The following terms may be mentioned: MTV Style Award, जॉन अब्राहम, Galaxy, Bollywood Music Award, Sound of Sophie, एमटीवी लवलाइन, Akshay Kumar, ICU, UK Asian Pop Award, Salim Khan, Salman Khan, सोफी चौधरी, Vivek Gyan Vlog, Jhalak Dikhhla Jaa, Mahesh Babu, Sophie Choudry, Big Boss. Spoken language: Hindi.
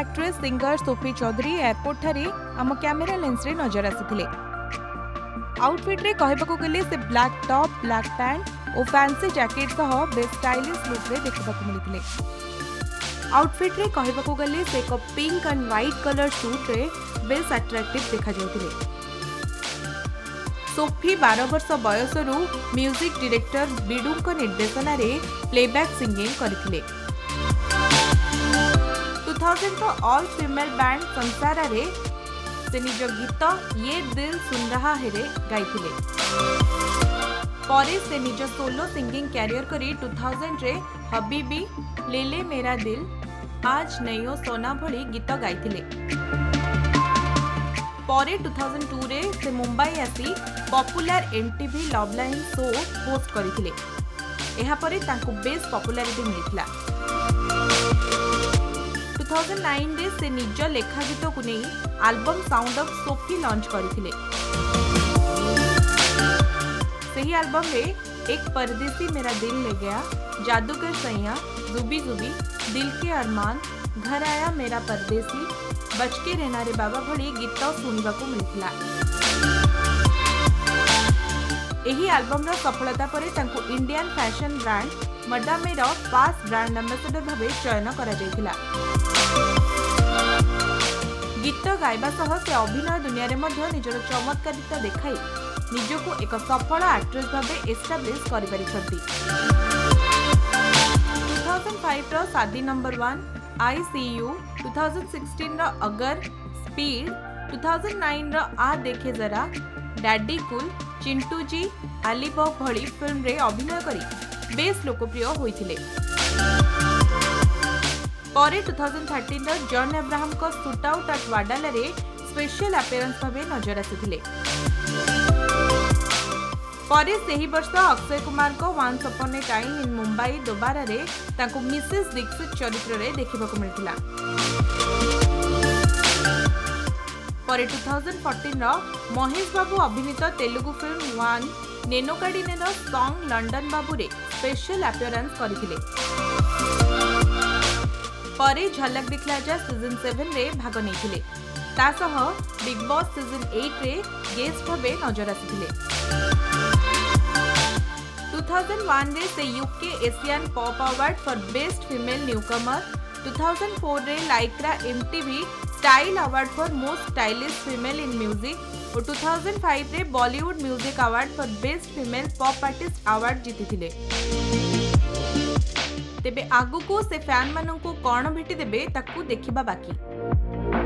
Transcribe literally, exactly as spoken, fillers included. Actress singer सोफी चौधरी airport ठारे आम कैमेरा लेंस रे नजर आसिथिले। आउटफिट रे कहबाकू गेले से ब्लैक टॉप, ब्लैक पैंट और फैंसी जैकेट सह बेस स्टाइलिश लुक रे देखबाकू मिलिथिले। आउटफिट रे कहबाकू गेले से एक pink and white colour suit रे बेस अट्रैक्टिव देखा जाउथिले। सोफी बारह वर्ष बयसरू म्यूजिक डायरेक्टर बिडू को निर्देशन रे प्लेबैक सिंगिंग करथिले। दो हज़ार तो ऑल फीमेल बैंड संसारा रे से निज गीत ये दिल सुन रहा है रे गाइथिले। परे से निज सोलो सिंगिंग कैरियर करी दो हज़ार रे हबीबी, ले ले मेरा दिल, आज नयो सोना भली गीत गाइथिले। परे दो हज़ार दो रे से मुंबई आसी पॉपुलर एमटीवी लवलाइन शो होस्ट करथिले। एहा परे तांको बेस पॉपुलैरिटी मिलिथिला। दो हज़ार नौ रे से निज लेखा गीत को नहीं album sound of Sophie launch करथिले। सही आलबम में एक परदेसी मेरा दिल ले गया, जादूगर सैया, जुबी जुबी, दिल के अरमान, घर आया मेरा परदेसी, बच के रहना रे बाबा भली गीत सुनवा को मिलथिला। एही आलबम रो सफलता परे तांको इंडियन फैशन ब्रांड मडाम रो फास्ट ब्रांड एम्बेसडर भावे चयन करा जायथिला। गीत गायबा सह से अभिनय दुनिया रे मध्य निजर चमत्कारिता देखाई निजको एक सफल एक्ट्रेस भावे एस्टाब्लिश करि परिछथि। दो हज़ार पाँच रो शादी नंबर वन, आईसीयू, दो हज़ार सोलह रो अगर, स्पीड, दो हज़ार नौ रो आ देखे जरा, डैडी कुल, चिंटू जी, अली बॉ भली फिल्म रे अभिनय करी बेस लोकप्रिय होइथिले। परे दो हज़ार तेरह रा जॉन अब्राहम को शूटआउट एट वाडाला रे स्पेशल अपीयरेंस भाबे नजर आसिथिले। परे सेही वर्ष अक्षय कुमार को once upon a time in Mumbai Dobaara रे ताको मिसेस दीक्षित चरित्र रे देखिबाकू मिलिथिला। परे दो हज़ार चौदह रा महेश बाबू अभिनीत तेलुगु फिल्म वन नेनोकाडी नेनो सॉन्ग लंडन बाबू रे स्पेशल अपीयरेंस करथिले। परे झलक दिखला जा सीजन सात रे भाग नैथिले। ता सह बिग बॉस सीजन आठ रे गेस्ट भाबे नजर आसिथिले। दो हज़ार एक रे से UK Asian pop award for best female newcomer, दो हज़ार चार रे Lycra MTV style award for most stylish female in music और दो हज़ार पाँच रे Bollywood music award for best female pop artist award जीतिथिले। तेबे आगु को से फैन मानन को कौन भेटी देबे ताकू देखिबा बाकी।